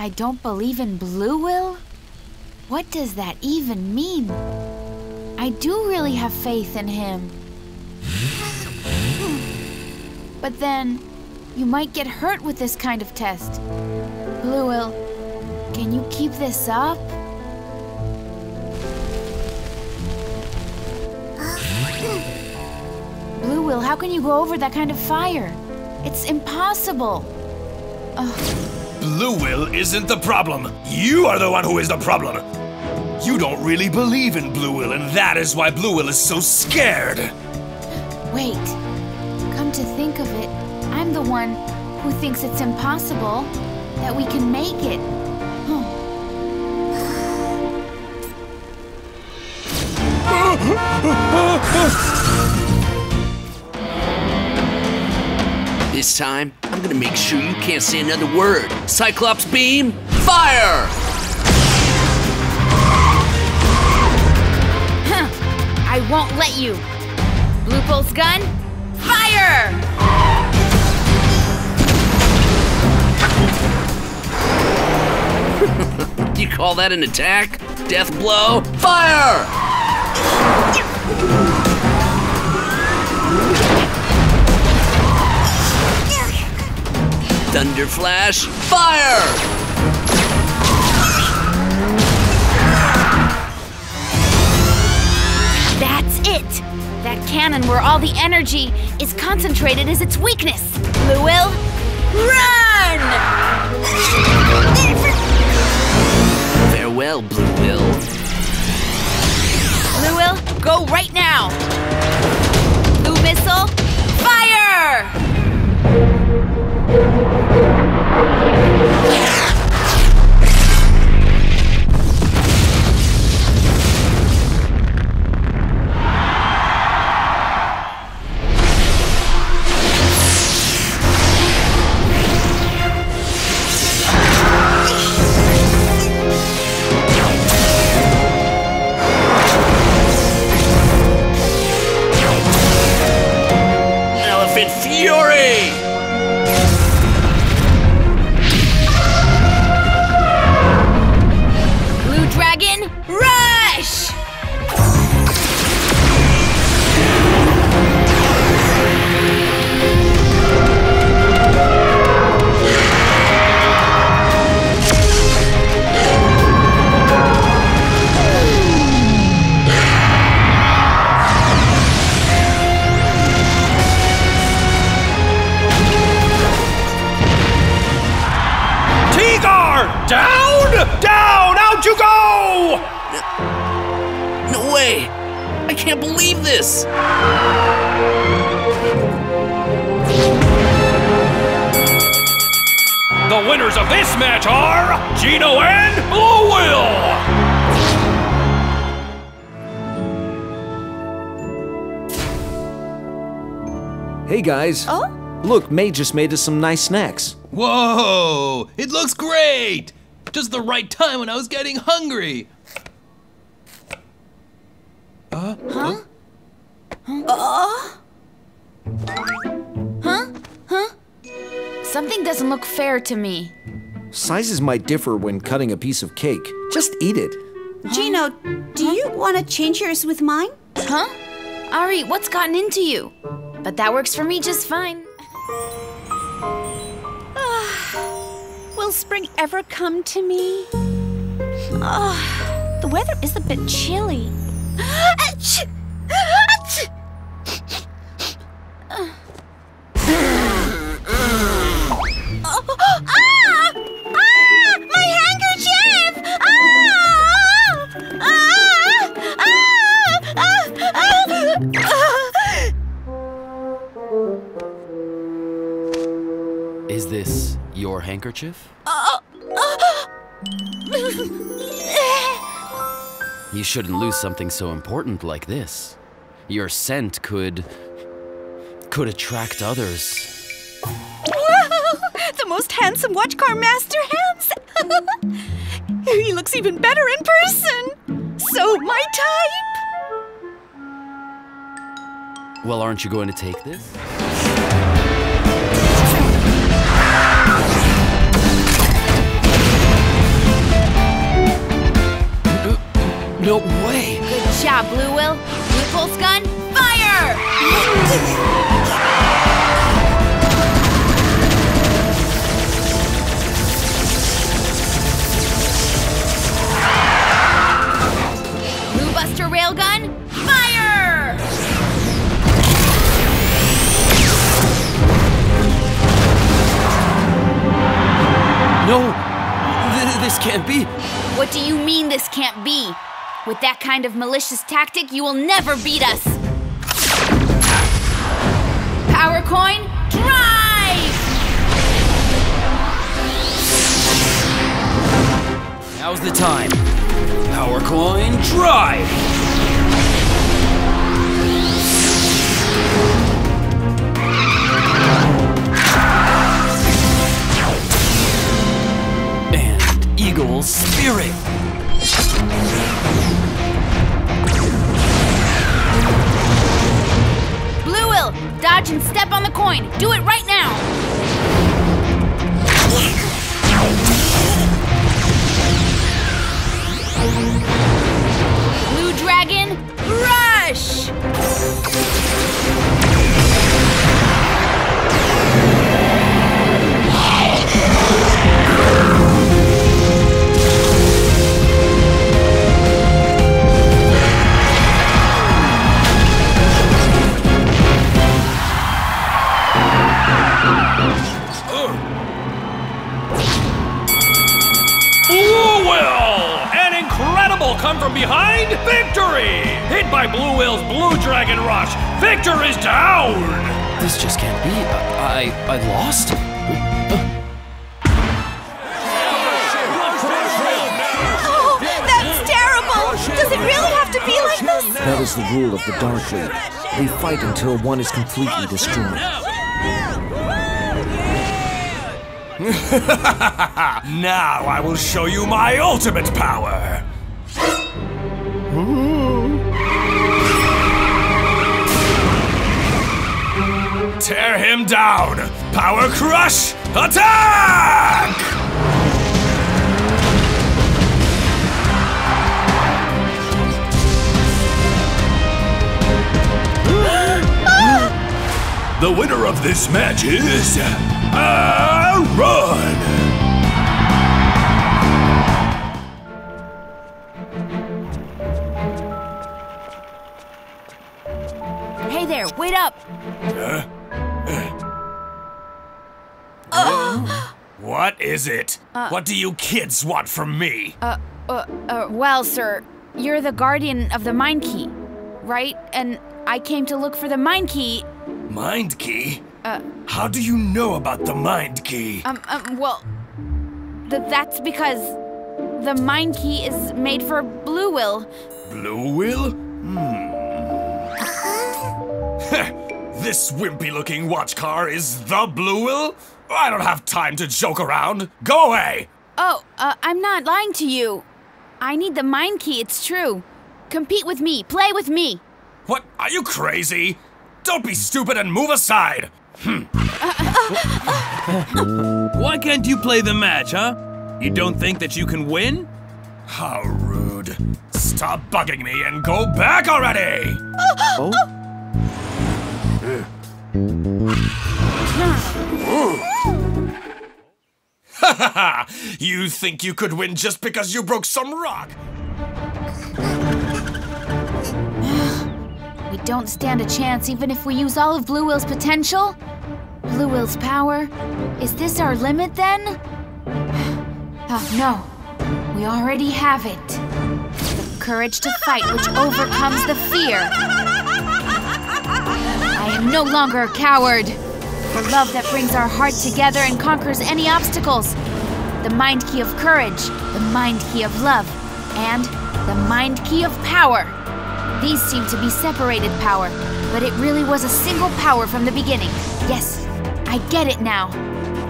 I don't believe in Bluewill? What does that even mean? I do really have faith in him. But then, you might get hurt with this kind of test. Bluewill, can you keep this up? Bluewill, how can you go over that kind of fire? It's impossible. Bluewill isn't the problem. You are the one who is the problem. You don't really believe in Bluewill, and that is why Bluewill is so scared. Wait. Come to think of it, I'm the one who thinks it's impossible that we can make it. Oh. This time, I'm gonna make sure you can't say another word. Cyclops beam, fire! I won't let you. Blue Bolt's gun, fire! You call that an attack? Death blow, fire! Thunderflash, fire! That's it! That cannon where all the energy is concentrated is its weakness! Bluewill, run! Farewell, Bluewill. Bluewill, go right now! Blue Missile, fire! Hey guys, oh? Look, May just made us some nice snacks. Whoa, it looks great! Just the right time when I was getting hungry. Huh? Something doesn't look fair to me. Sizes might differ when cutting a piece of cake. Just eat it. Jino, do you want to change yours with mine? Huh? Ari, what's gotten into you? But that works for me just fine. Will spring ever come to me? The weather is a bit chilly. Is this your handkerchief? You shouldn't lose something so important like this. Your scent could attract others. Whoa! The most handsome watchcar master has! He looks even better in person! So my type! Well, aren't you going to take this? Bluewill, Bluepulse gun, fire! Blue Buster railgun, fire! No, this can't be. What do you mean this can't be? With that kind of malicious tactic, you will never beat us! Power Coin Drive! Now's the time. Power Coin Drive! And Eagle Spirit! Bluewill, dodge and step on the coin. Do it right now. Blue Dragon Rush! Come from behind, victory! Hit by Bluewill's Blue Dragon Rush, Victor is down! This just can't be, I lost? Oh, that's terrible! Does it really have to be like this? That is the rule of the Dark Lord. They fight until one is completely destroyed. Now I will show you my ultimate power! Tear him down! Power crush! Attack! The winner of this match is Aaron! Wait up! What is it? What do you kids want from me? Well, sir, you're the guardian of the Mind Key, right? And I came to look for the Mind Key. Mind Key? How do you know about the Mind Key? Well, that's because the Mind Key is made for Bluewill. Bluewill? This wimpy-looking watch car is the Bluewill? I don't have time to joke around. Go away! Oh, I'm not lying to you. I need the Mind Key, it's true. Compete with me, play with me. What? Are you crazy? Don't be stupid and move aside! Why can't you play the match, huh? You don't think that you can win? How rude. Stop bugging me and go back already! Oh? You think you could win just because you broke some rock? We don't stand a chance even if we use all of Bluewill's potential? Bluewill's power? Is this our limit then? Oh no, we already have it. The courage to fight which overcomes the fear. I am no longer a coward. The love that brings our heart together and conquers any obstacles. The Mind Key of courage, the Mind Key of love, and the Mind Key of power. These seem to be separated power, but it really was a single power from the beginning. Yes, I get it now.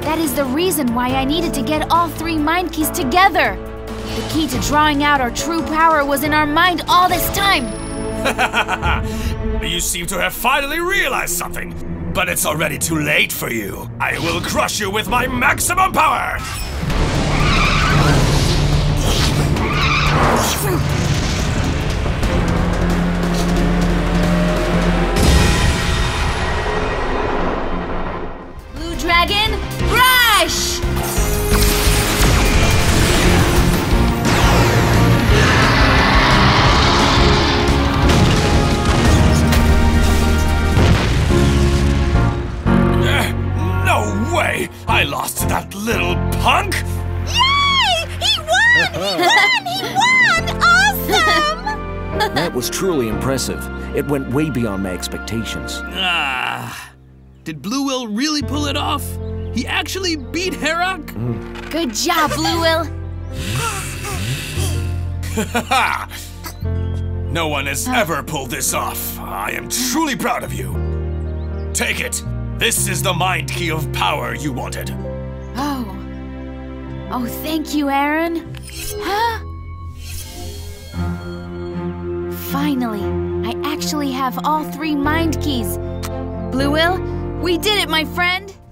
That is the reason why I needed to get all three Mind Keys together. The key to drawing out our true power was in our mind all this time. You seem to have finally realized something, but it's already too late for you. I will crush you with my maximum power! That was truly impressive. It went way beyond my expectations. Ah! Did Bluewill really pull it off? He actually beat Herak? Mm. Good job, Bluewill. No one has ever pulled this off. I am truly proud of you. Take it. This is the mind key of power you wanted. Oh. Oh, thank you, Aaron. Huh? Finally, I actually have all three mind keys. Bluewill, we did it, my friend.